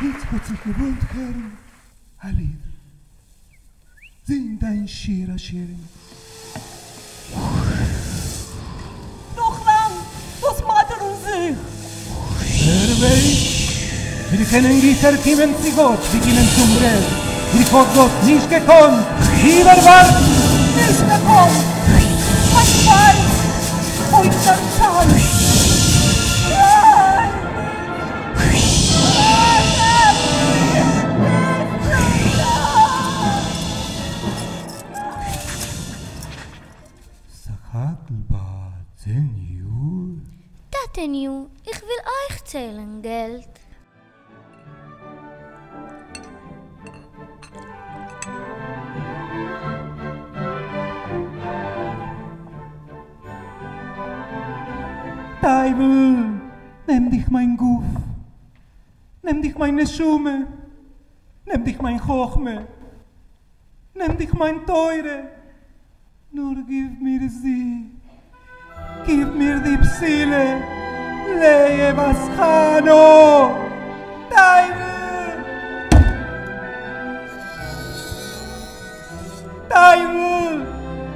Jetzt hat sich gewohnt, Herren, ein Lied. Sing dein Schira, Schirin. Noch lang, was macht er um sich? Hör weh, wir können Gitter kommen zu Gott, wir gehen zum Rest. Wir vor Gott nicht gekommen, lieber warten. Nicht gekommen, mein Fall, und dann Schall. Ich will euch zählen, Geld. Teufel, nimm dich mein Guff, nimm dich meine Schumme, nimm dich mein Chochme, nimm dich mein Teure, nur gib mir sie, gib mir die Psylle. Leye Mascano! Teufel! Teufel!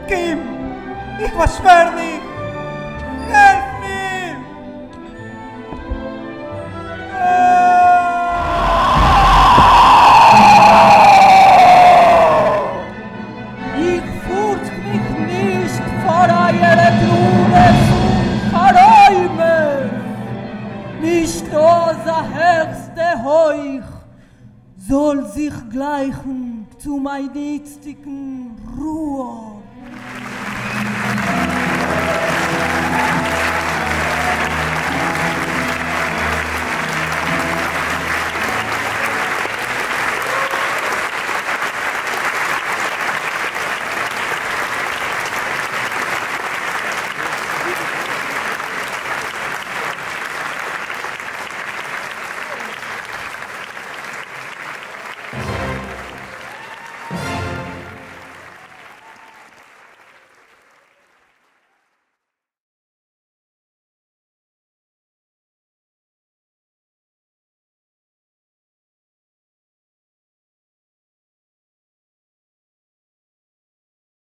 Kim! Ich verschwör dich! Helf mir! Ich fürchte mich nicht vor eurer Grube Verräume! Nicht unser höchste Heuch soll sich gleichen zu meiner jetzigen Ruhe.